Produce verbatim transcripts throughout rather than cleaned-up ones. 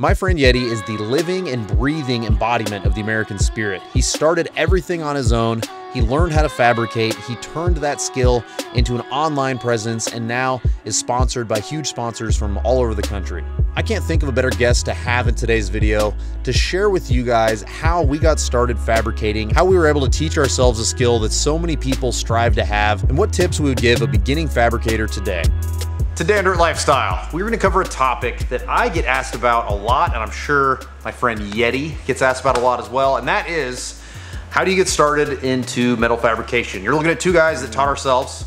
My friend Yeti is the living and breathing embodiment of the American spirit. He started everything on his own. He learned how to fabricate. He turned that skill into an online presence and now is sponsored by huge sponsors from all over the country. I can't think of a better guest to have in today's video to share with you guys how we got started fabricating, how we were able to teach ourselves a skill that so many people strive to have, and what tips we would give a beginning fabricator today. Today on Dirt Lifestyle, we're gonna cover a topic that I get asked about a lot, and I'm sure my friend Yeti gets asked about a lot as well, and that is, how do you get started into metal fabrication? You're looking at two guys that taught ourselves.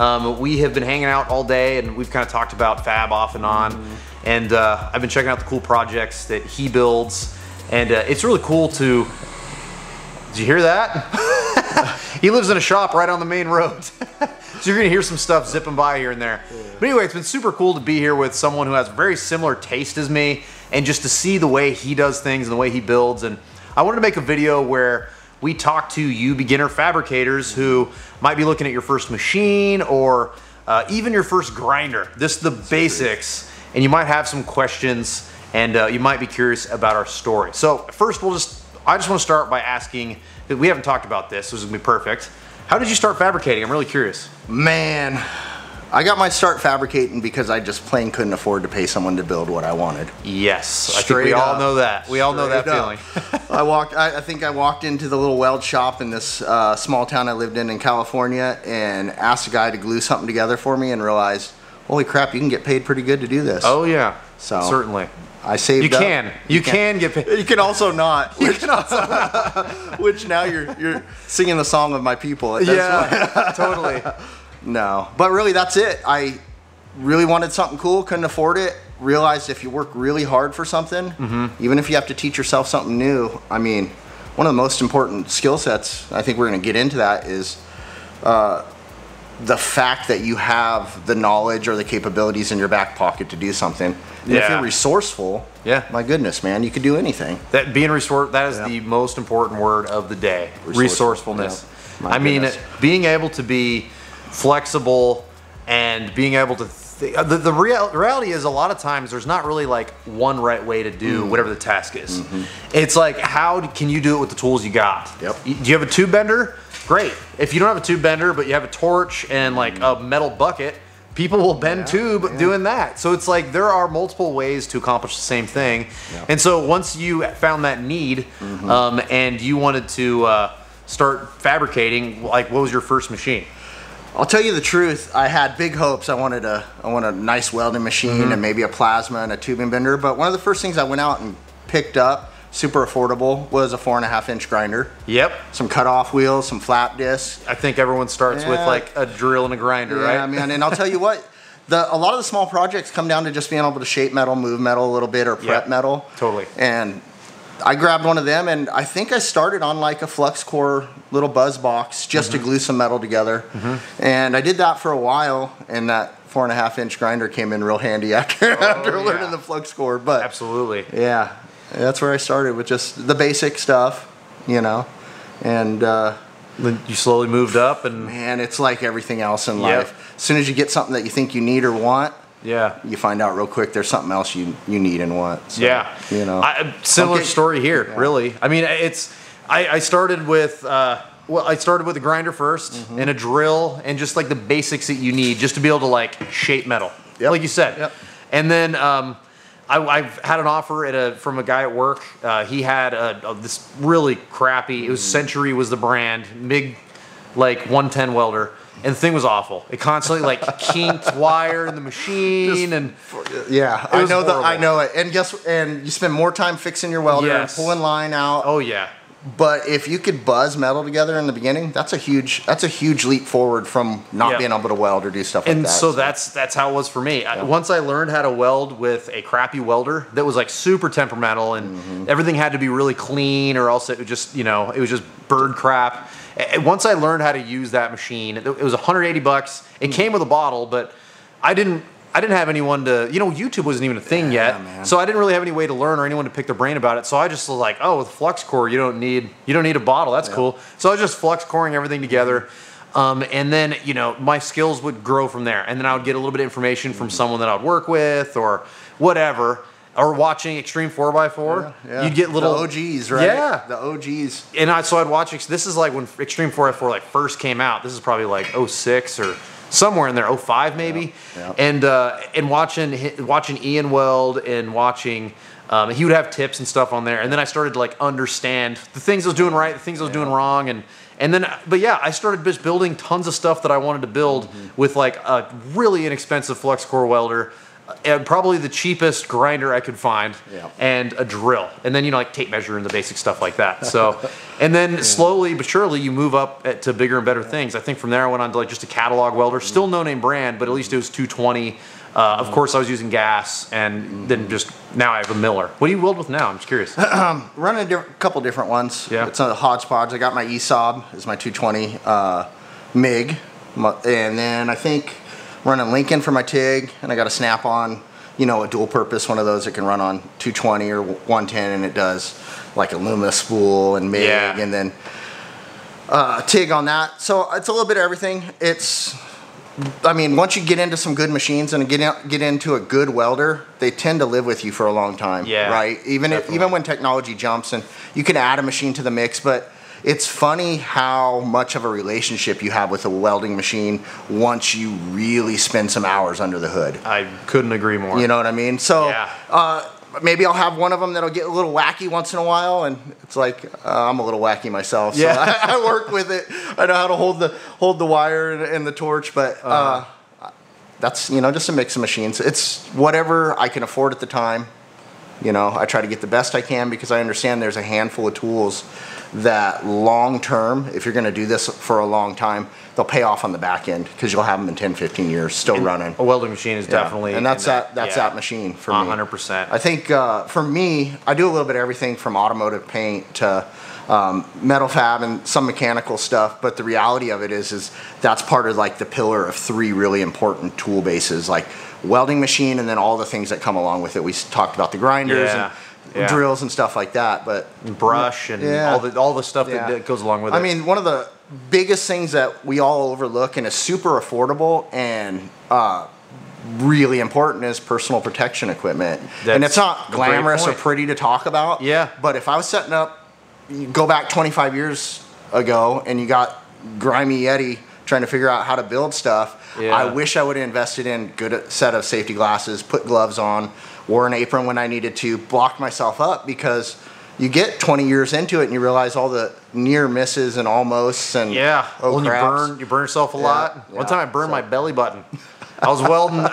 Um, we have been hanging out all day and we've kind of talked about fab off and on. Mm-hmm. And uh, I've been checking out the cool projects that he builds. And uh, it's really cool to, did you hear that? He lives in a shop right on the main road. So you're gonna hear some stuff zipping by here and there. Yeah. But anyway, it's been super cool to be here with someone who has very similar taste as me and just to see the way he does things and the way he builds. And I wanted to make a video where we talk to you beginner fabricators who might be looking at your first machine or uh, even your first grinder. This is the basics, and you might have some questions and uh, you might be curious about our story. So first we'll just, I just wanna start by asking, that we haven't talked about this, so this is gonna be perfect. How did you start fabricating? I'm really curious. Man, I got my start fabricating because I just plain couldn't afford to pay someone to build what I wanted. Yes, straight I think we up, all know that. We all know that up. feeling. I walked. I, I think I walked into the little weld shop in this uh, small town I lived in in California and asked a guy to glue something together for me and realized, holy crap, you can get paid pretty good to do this. Oh yeah, so certainly. I saved. You can. Up. You, you can, can get paid. You can also not. Which, you can also not. Which now you're you're singing the song of my people. That's yeah, totally. No, but really that's it. I really wanted something cool, couldn't afford it, realized if you work really hard for something, mm-hmm. even if you have to teach yourself something new, I mean, one of the most important skill sets, I think we're gonna get into that, is uh, the fact that you have the knowledge or the capabilities in your back pocket to do something. And yeah. if you're resourceful, yeah. my goodness, man, you could do anything. That being resourceful, that is yeah. the most important word of the day, resourceful. resourcefulness. Yeah. I goodness. mean, being able to be flexible and being able to th the, the real reality is a lot of times there's not really like one right way to do mm. whatever the task is. Mm-hmm. It's like, how can you do it with the tools you got? Yep. Do you have a tube bender? Great. If you don't have a tube bender but you have a torch and like mm. a metal bucket, people will bend yeah, tube yeah. doing that. So it's like there are multiple ways to accomplish the same thing. Yep. And so once you found that need mm-hmm. um, and you wanted to uh, start fabricating, like what was your first machine? I'll tell you the truth, I had big hopes. I wanted a, I wanted a nice welding machine mm-hmm. and maybe a plasma and a tubing bender, but one of the first things I went out and picked up, super affordable, was a four and a half inch grinder. Yep. Some cutoff wheels, some flap discs. I think everyone starts yeah. with like a drill and a grinder, yeah, right? Yeah, man, and I'll tell you what, the, a lot of the small projects come down to just being able to shape metal, move metal a little bit, or prep yep. metal. Totally. And I grabbed one of them, and I think I started on like a flux core little buzz box just mm-hmm. to glue some metal together. Mm-hmm. And I did that for a while, and that four and a half inch grinder came in real handy after, oh, after yeah. learning the flux core. But absolutely. Yeah, that's where I started with just the basic stuff, you know, and uh, you slowly moved up. And man, it's like everything else in yep. life. As soon as you get something that you think you need or want, yeah, you find out real quick there's something else you you need and want. So, yeah, you know, I, similar okay. story here. Yeah. Really, I mean, it's I, I started with uh, well, I started with a grinder first mm-hmm. and a drill and just like the basics that you need just to be able to like shape metal, yep. like you said. Yep. And then um, I, I've had an offer at a from a guy at work. Uh, he had a, a, this really crappy. It was mm. Century was the brand, big like one ten welder. And the thing was awful. It constantly like kinked wire in the machine, Just, and yeah, I know that I know it. And guess and you spend more time fixing your welder yes. and pulling line out. Oh yeah. But if you could buzz metal together in the beginning, that's a huge that's a huge leap forward from not yep. being able to weld or do stuff like and that. And so, so that's that's how it was for me. Yep. I, once I learned how to weld with a crappy welder that was like super temperamental and mm-hmm. everything had to be really clean or else it would just, you know, it was just bird crap. Once I learned how to use that machine, it was one hundred eighty bucks. It mm. came with a bottle, but I didn't I didn't have anyone to, you know, YouTube wasn't even a thing yeah, yet, man. So I didn't really have any way to learn or anyone to pick their brain about it. So I just was like, oh, with flux core, you don't need you don't need a bottle. That's yeah. cool. So I was just flux coring everything together, um, and then you know my skills would grow from there. And then I would get a little bit of information from someone that I'd work with or whatever. or watching Extreme four by four, yeah, yeah. you'd get little the O Gs, right? Yeah, the O Gs. And I so I'd watch this is like when Extreme four by four like first came out. This is probably like oh six or somewhere in there, oh five maybe. Yeah, yeah. And uh, and watching watching Ian Weld and watching um, he would have tips and stuff on there. And then I started to like understand the things I was doing right, the things I was yeah. doing wrong, and and then but yeah, I started just building tons of stuff that I wanted to build mm-hmm. with like a really inexpensive flux core welder. And probably the cheapest grinder I could find yeah. and a drill. And then, you know, like tape measure and the basic stuff like that. So, and then yeah. slowly but surely you move up at, to bigger and better yeah. things. I think from there I went on to like just a catalog welder, mm-hmm. still no name brand, but at least it was two twenty. Uh, of course I was using gas and mm-hmm. then just, now I have a Miller. What do you weld with now? I'm just curious. um, running a diff couple different ones. Yeah. It's a hodgepodge. I got my E S A B, it's my two twenty uh, M I G. And then I think running Lincoln for my TIG, and I got a Snap-on, you know, a dual purpose, one of those that can run on two twenty or one ten, and it does like alumina spool and M I G, yeah. and then uh, TIG on that. So it's a little bit of everything. It's, I mean, once you get into some good machines and get in, get into a good welder, they tend to live with you for a long time, yeah, right? Even if, even when technology jumps, and you can add a machine to the mix, but it's funny how much of a relationship you have with a welding machine once you really spend some hours under the hood. I couldn't agree more. You know what I mean? So yeah. uh, maybe I'll have one of them that'll get a little wacky once in a while, and it's like uh, I'm a little wacky myself. So yeah. I, I work with it. I know how to hold the hold the wire and, and the torch, but uh, uh, that's you know just a mix of machines. It's whatever I can afford at the time. You know, I try to get the best I can because I understand there's a handful of tools that long term, if you're going to do this for a long time, they'll pay off on the back end because you'll have them in ten, fifteen years still and running. A welding machine is yeah. definitely, and that's that, that that's yeah. that machine for me. one hundred percent. I think uh, for me, I do a little bit of everything from automotive paint to um, metal fab and some mechanical stuff. But the reality of it is, is that's part of like the pillar of three really important tool bases, like welding machine, and then all the things that come along with it. We talked about the grinders yeah, and yeah. drills and stuff like that, but brush and yeah. all the all the stuff yeah. that goes along with it. I mean, one of the biggest things that we all overlook and is super affordable and uh, really important is personal protection equipment. That's and it's not glamorous or pretty to talk about. Yeah. But if I was setting up, you go back twenty-five years ago, and you got grimy Yeti trying to figure out how to build stuff. Yeah. I wish I would have invested in a good set of safety glasses, put gloves on, wore an apron when I needed to, blocked myself up, because you get twenty years into it and you realize all the near misses and almosts and yeah. oh well, craps. You burn, you burn yourself a yeah. lot. Yeah. One time I burned so. my belly button. I was welding.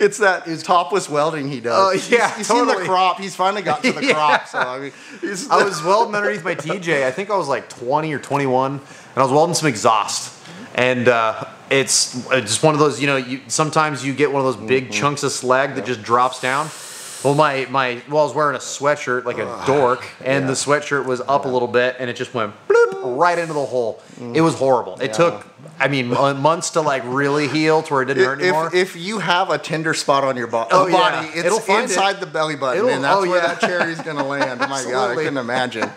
It's that his topless welding he does. Oh, yeah, he's, he's totally. seen the crop. He's finally got to the yeah. crop. So I mean, he's I was welding underneath my T J. I think I was like twenty or twenty-one, and I was welding some exhaust. And uh, it's just one of those, you know, you, sometimes you get one of those big mm-hmm. chunks of slag that yeah. just drops down. Well, my, my, well, I was wearing a sweatshirt like a uh, dork, and yeah. the sweatshirt was up yeah. a little bit, and it just went bloop, right into the hole. Mm. It was horrible. Yeah. It took, I mean, months to like really heal to where it didn't if, hurt anymore. If, if you have a tender spot on your bo oh, body, yeah. it's It'll find inside it. the belly button, It'll, and that's oh, where yeah. that cherry's going to land. Oh, my God, I couldn't imagine.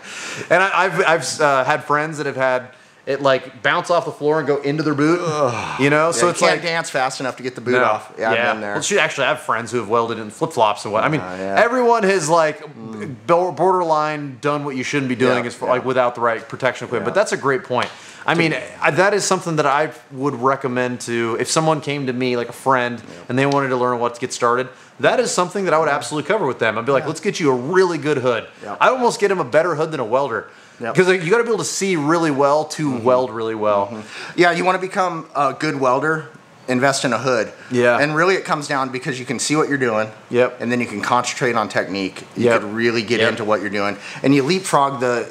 And I, I've, I've uh, had friends that have had it like bounce off the floor and go into their boot, Ugh. you know. Yeah, so it's you can't like dance fast enough to get the boot no. off. Yeah, yeah, I've been there. Well, shoot, actually, I have friends who have welded in flip flops and what. I mean, uh, yeah. everyone has like mm. borderline done what you shouldn't be doing, yeah, as far, yeah. like without the right protection equipment. Yeah. But that's a great point. I mean, I, that is something that I would recommend to if someone came to me like a friend yeah. and they wanted to learn what to get started. That is something that I would yeah. absolutely cover with them. I'd be like, yeah. let's get you a really good hood. Yeah. I almost get him a better hood than a welder. Because yep. you got to be able to see really well to mm-hmm. weld really well. Mm-hmm. Yeah, you want to become a good welder, invest in a hood. Yeah. And really it comes down because you can see what you're doing. Yep. And then you can concentrate on technique. You yep. could really get yep. into what you're doing. And you leapfrog the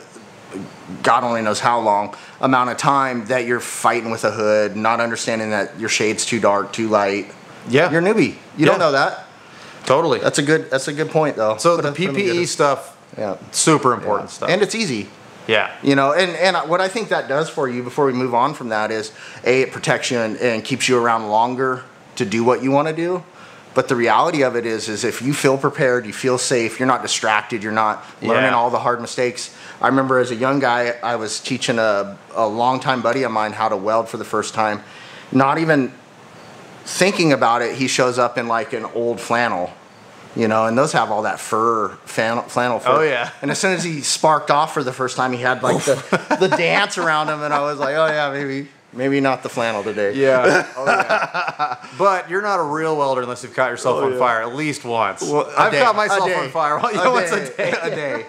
God only knows how long amount of time that you're fighting with a hood, not understanding that your shade's too dark, too light. Yeah. You're a newbie. You yeah. don't know that. Totally. That's a good that's a good point though. So but the P P E stuff, yeah. super important yeah. stuff. And it's easy. Yeah. You know, and, and what I think that does for you before we move on from that is, A, it protects you and, and keeps you around longer to do what you want to do. But the reality of it is, is if you feel prepared, you feel safe, you're not distracted, you're not learning yeah. all the hard mistakes. I remember as a young guy, I was teaching a, a longtime buddy of mine how to weld for the first time. Not even thinking about it, he shows up in like an old flannel. You know, and those have all that fur, flannel, flannel fur. Oh, yeah. And as soon as he sparked off for the first time, he had, like, the, the dance around him. And I was like, oh, yeah, maybe maybe not the flannel today. Yeah. Oh, yeah. But you're not a real welder unless you've caught yourself oh, on yeah. fire at least once. Well, I've day. caught myself on fire once a once day. A day.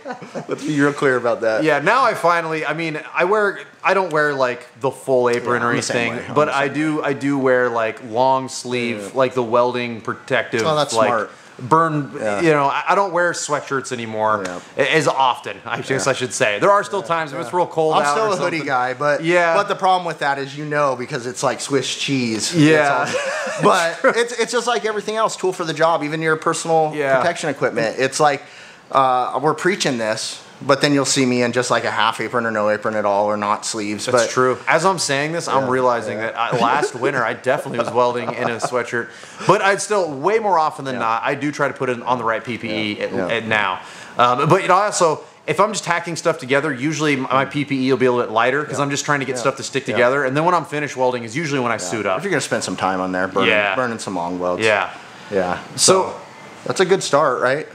Let's be real clear about that. Yeah, now I finally, I mean, I wear, I don't wear, like, the full apron yeah, or anything. But I do, I do wear, like, long sleeve, yeah. like, the welding protective. Oh, that's like, smart. Burn, yeah. you know, I don't wear sweatshirts anymore yeah. as often, I guess yeah. I should say. There are still yeah. times when yeah. it's real cold I'm out. I'm still or a something. hoodie guy, but yeah. but the problem with that is, you know, because it's like Swiss cheese. Yeah. It's all, but it's, it's just like everything else, tool for the job, even your personal yeah. protection equipment. It's like, uh, we're preaching this, but then you'll see me in just like a half apron or no apron at all or not sleeves. That's but, true. As I'm saying this, yeah, I'm realizing yeah. that I, last winter I definitely was welding in a sweatshirt, but I'd still way more often than yeah. not, I do try to put it on the right P P E yeah. At, yeah. at now. Um, but you know, also, if I'm just hacking stuff together, usually my P P E will be a little bit lighter because yeah. I'm just trying to get yeah. stuff to stick yeah. together. And then when I'm finished welding is usually when I yeah. suit up. If you're going to spend some time on there, burning, yeah. burning some long welds. Yeah. Yeah. So, so that's a good start, right?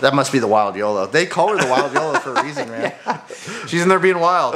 That must be the wild YOLO. They call her the wild YOLO for a reason, man. Yeah. She's in there being wild.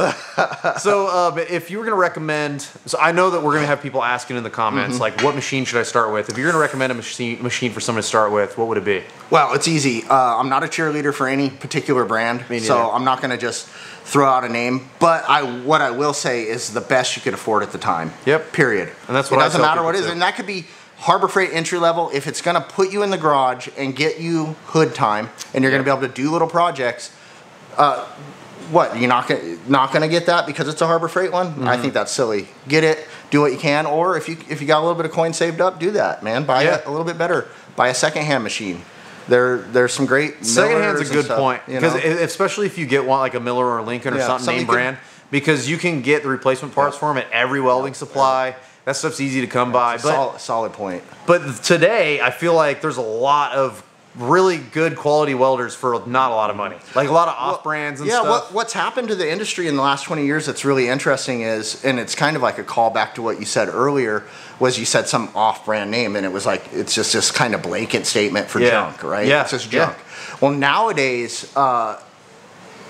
So uh, if you were going to recommend, so I know that we're going to have people asking in the comments, mm-hmm. like, what machine should I start with? If you're going to recommend a machine, machine for someone to start with, what would it be? Well, it's easy. Uh, I'm not a cheerleader for any particular brand, so I'm not going to just throw out a name. But I, what I will say is the best you could afford at the time. Yep. Period. And that's what I tell people. It doesn't matter what it is. And that could be Harbor Freight entry level. If it's gonna put you in the garage and get you hood time, and you're yeah. gonna be able to do little projects, uh, what, you're not gonna not gonna get that because it's a Harbor Freight one? Mm-hmm. I think that's silly. Get it, do what you can, or if you if you got a little bit of coin saved up, do that, man. Buy yeah. it a little bit better. Buy a secondhand machine. There, there's some great Millers. Secondhand's a good stuff, point because you know? especially if you get one like a Miller or a Lincoln or yeah, something, something name brand, because you can get the replacement parts yeah. for them at every welding yeah. supply. Yeah. That stuff's easy to come yeah, by. But, solid, solid point. But today, I feel like there's a lot of really good quality welders for not a lot of money. Like a lot of off well, brands and yeah, stuff. Yeah, what, what's happened to the industry in the last twenty years that's really interesting is, and it's kind of like a callback to what you said earlier, was you said some off brand name and it was like, it's just this kind of blanket statement for yeah. junk, right? Yeah. It's just junk. Yeah. Well, nowadays, uh,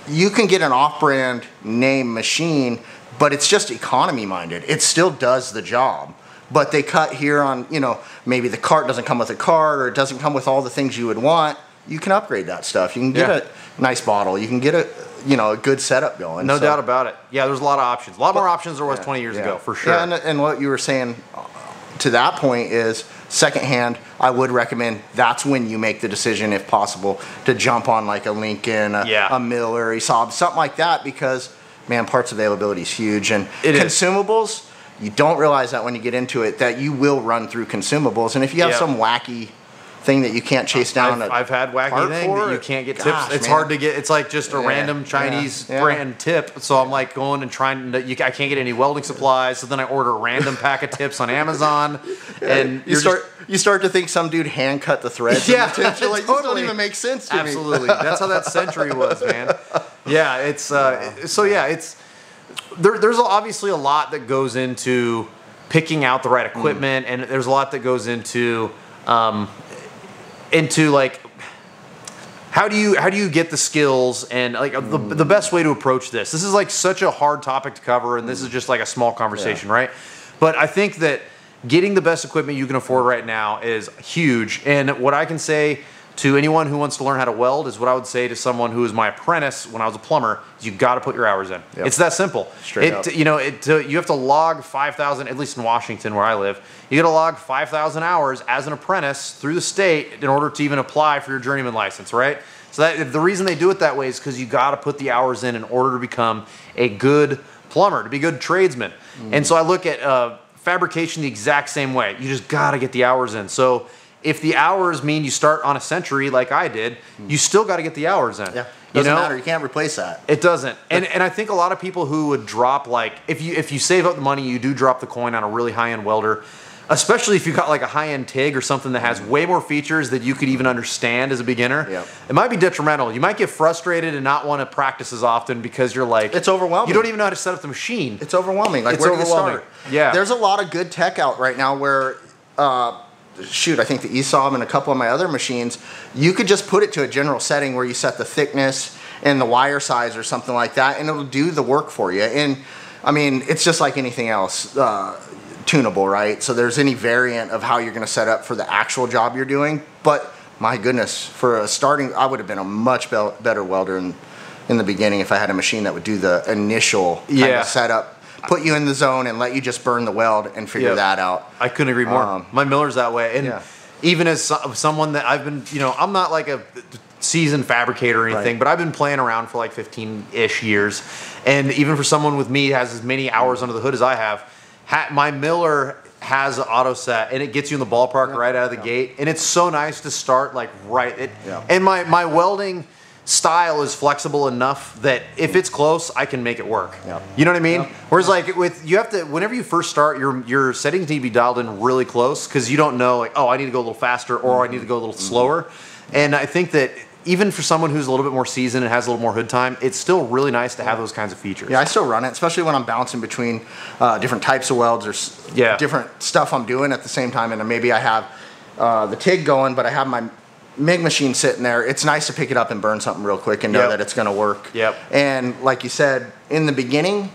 you can get an off brand name machine, but it's just economy minded. It still does the job, but they cut here on, you know, maybe the cart doesn't come with a cart or it doesn't come with all the things you would want. You can upgrade that stuff. You can get yeah. a nice bottle. You can get a, you know, a good setup going. No so. doubt about it. Yeah, there's a lot of options. A lot but, more options there was yeah, twenty years yeah. ago, for sure. Yeah, and, and what you were saying to that point is secondhand, I would recommend that's when you make the decision, if possible, to jump on like a Lincoln, a, yeah. a Miller, E S A B, something like that, because man, parts availability is huge. And it consumables, is. you don't realize that when you get into it, that you will run through consumables. And if you have yep. some wacky thing that you can't chase down. I've, I've had wacky thing that you can't get Gosh, tips. It's man. hard to get. It's like just a yeah, random Chinese yeah, yeah. brand tip. So I'm like going and trying to, you, I can't get any welding supplies. So then I order a random pack of tips on Amazon. And you start just, you start to think some dude hand cut the threads. Yeah, the tips. You're like, totally. This don't even make sense to Absolutely. me. Absolutely. That's how that Century was, man. Yeah, it's, uh, yeah. so yeah, it's, there, there's obviously a lot that goes into picking out the right equipment. Mm. And there's a lot that goes into, um, into like, how do you how do you get the skills and like the, the best way to approach this? This is like such a hard topic to cover, and this is just like a small conversation, yeah. right? But I think that getting the best equipment you can afford right now is huge. And what I can say to anyone who wants to learn how to weld is what I would say to someone who is my apprentice when I was a plumber: is you got to put your hours in. Yep. It's that simple. Straight it, up. You know, it, to, you have to log five thousand, at least in Washington where I live, you got to log five thousand hours as an apprentice through the state in order to even apply for your journeyman license, right? So that, the reason they do it that way is because you got to put the hours in in order to become a good plumber, to be a good tradesman. Mm. And so I look at uh, fabrication the exact same way. You just got to get the hours in. So if the hours mean you start on a Century like I did, you still got to get the hours in. Yeah, doesn't you know? matter. You can't replace that. It doesn't. And and I think a lot of people who would drop, like, if you if you save up the money, you do drop the coin on a really high end welder, especially if you got like a high end TIG or something that has way more features that you could even understand as a beginner. Yep. It might be detrimental. You might get frustrated and not want to practice as often because you're like, it's overwhelming. You don't even know how to set up the machine. It's overwhelming. Like, it's where overwhelming. do you start? Yeah. There's a lot of good tech out right now where. Uh, shoot, I think the E S A B and a couple of my other machines, you could just put it to a general setting where you set the thickness and the wire size or something like that, and it'll do the work for you. And I mean, it's just like anything else, uh, tunable, right? So there's any variant of how you're gonna set up for the actual job you're doing. But my goodness, for a starting, I would have been a much be better welder in, in the beginning if I had a machine that would do the initial kind yeah. of setup, put you in the zone and let you just burn the weld and figure yep. that out. I couldn't agree more. Um, my Miller's that way. And yeah. even as so someone that I've been, you know, I'm not like a seasoned fabricator or anything, right. but I've been playing around for like fifteen-ish years. And even for someone with me who has as many hours mm. under the hood as I have, ha my Miller has an auto set and it gets you in the ballpark yep. right out of the yep. gate. And it's so nice to start like right. It, yep. And my, my welding style is flexible enough that if it's close, I can make it work. Yep. You know what I mean? Yep. Whereas like with, you have to, whenever you first start, your your settings need to be dialed in really close because you don't know like, oh, I need to go a little faster or mm-hmm. I need to go a little mm-hmm. slower. And I think that even for someone who's a little bit more seasoned and has a little more hood time, it's still really nice to have those kinds of features. Yeah, I still run it, especially when I'm bouncing between uh, different types of welds or yeah. different stuff I'm doing at the same time. And maybe I have uh, the TIG going, but I have my M I G machine sitting there. It's nice to pick it up and burn something real quick and know yep. that it's going to work. Yep. And like you said, in the beginning,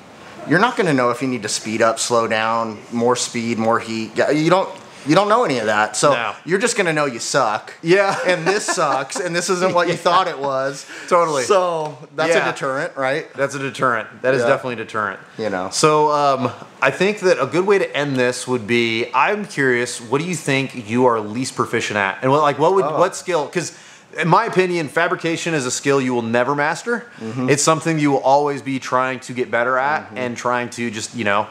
you're not going to know if you need to speed up, slow down, more speed, more heat. You don't you don't know any of that. So no. you're just going to know you suck. Yeah. And this sucks and this isn't what you yeah. thought it was. Totally. So that's yeah. a deterrent, right? That's a deterrent. That is yeah. definitely a deterrent. You know. So um, I think that a good way to end this would be, I'm curious, what do you think you are least proficient at? And what, like, what would, oh. what skill? Because in my opinion, fabrication is a skill you will never master. Mm-hmm. It's something you will always be trying to get better at mm-hmm. and trying to just, you know,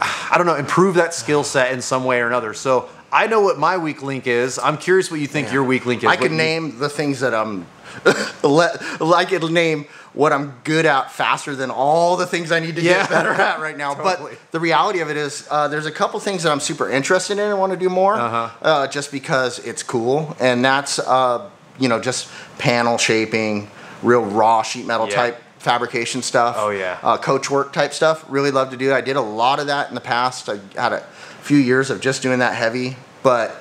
I don't know, improve that skill set in some way or another. So I know what my weak link is. I'm curious what you think yeah. your weak link is. I can name the things that I'm, I could name what I'm good at faster than all the things I need to yeah. get better at right now. Totally. But the reality of it is uh, there's a couple things that I'm super interested in and want to do more uh-huh. uh, just because it's cool. And that's, uh, you know, just panel shaping, real raw sheet metal yeah. type fabrication stuff. Oh yeah. Uh, coach work type stuff. Really love to do it. I did a lot of that in the past. I had a few years of just doing that heavy, but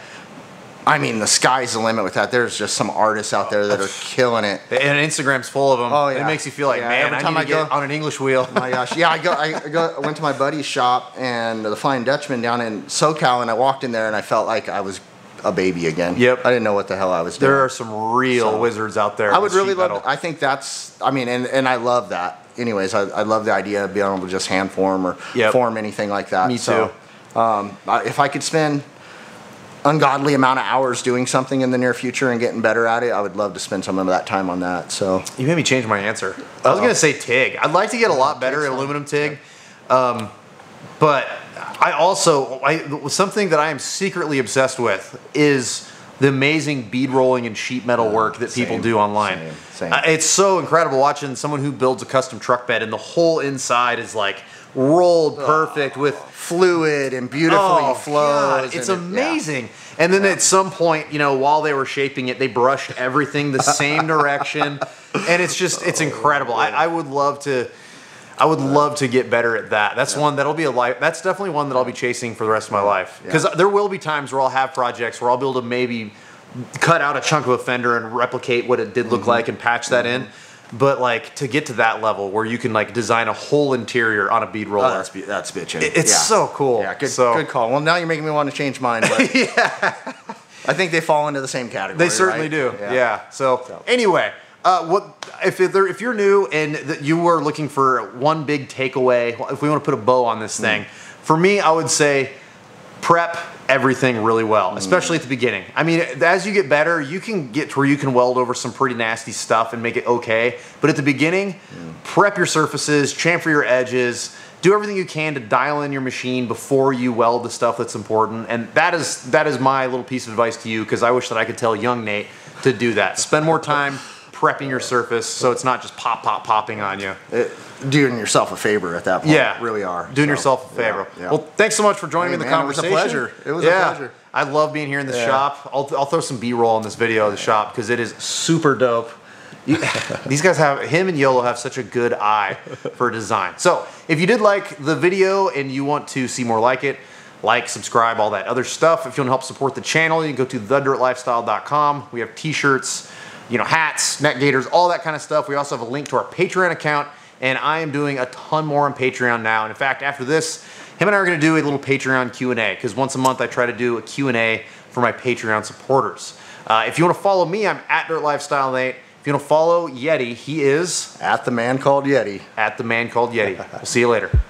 I mean, the sky's the limit with that. There's just some artists out there that are killing it. And Instagram's full of them. Oh yeah. It makes you feel like, yeah, man, every time I, need I to go get on an English wheel. Oh my gosh. Yeah, I go, I go, I went to my buddy's shop and the Flying Dutchman down in SoCal, and I walked in there and I felt like I was a baby again. Yep. I didn't know what the hell I was doing. There are some real so, wizards out there. I would really love metal. I think that's, I mean, and, and I love that. Anyways, I, I love the idea of being able to just hand form or yep. form anything like that. Me so, too. Um, I, if I could spend ungodly amount of hours doing something in the near future and getting better at it, I would love to spend some of that time on that. So you made me change my answer. I was uh, going to say TIG. I'd like to get a lot better at aluminum TIG. Um, but I also, I, something that I am secretly obsessed with is the amazing bead rolling and sheet metal work that same, people do online. Same, same. It's so incredible watching someone who builds a custom truck bed and the whole inside is like rolled perfect oh, with fluid and beautifully oh, flows. God, it's amazing. It, yeah. And then yeah. at some point, you know, while they were shaping it, they brushed everything the same direction. And it's just, it's incredible. I, I would love to... I would love to get better at that. That's yeah. one that'll be a life. That's definitely one that I'll be chasing for the rest of my life. Because yeah. there will be times where I'll have projects where I'll be able to maybe cut out a chunk of a fender and replicate what it did look mm-hmm. like and patch that mm-hmm. in. But like to get to that level where you can like design a whole interior on a bead roller. Oh, that's, that's bitching. It, it's yeah. so cool. Yeah, good, so. good call. Well, now you're making me want to change mine. But yeah. I think they fall into the same category. They certainly right? do. Yeah. yeah. So, so anyway. Uh, what if there, if you're new and that you were looking for one big takeaway, if we want to put a bow on this thing, mm. for me, I would say prep everything really well, mm. especially at the beginning. I mean, as you get better, you can get to where you can weld over some pretty nasty stuff and make it okay. But at the beginning, mm. prep your surfaces, chamfer your edges, do everything you can to dial in your machine before you weld the stuff that's important. And that is, that is my little piece of advice to you, because I wish that I could tell young Nate to do that. Spend more time prepping your surface so it's not just pop, pop, popping on you. It, doing yourself a favor at that point. Yeah. Really are. Doing so, yourself a favor. Yeah, yeah. Well, thanks so much for joining hey, me in the man, conversation. It was a pleasure. It was yeah. a pleasure. I love being here in this yeah. shop. I'll, I'll throw some B-roll in this video of the shop because it is super dope. You, these guys have, him and Yolo have such a good eye for design. So if you did like the video and you want to see more like it, like, subscribe, all that other stuff. If you want to help support the channel, you can go to the dirt lifestyle dot com. We have t-shirts, you know, hats, neck gaiters, all that kind of stuff. We also have a link to our Patreon account, and I am doing a ton more on Patreon now. And in fact, after this, him and I are gonna do a little Patreon Q and A, because once a month I try to do a Q and A for my Patreon supporters. Uh, if you wanna follow me, I'm at Dirt Lifestyle Nate. If you wanna follow Yeti, he is? At The Man Called Yeti. At The Man Called Yeti. We'll see you later.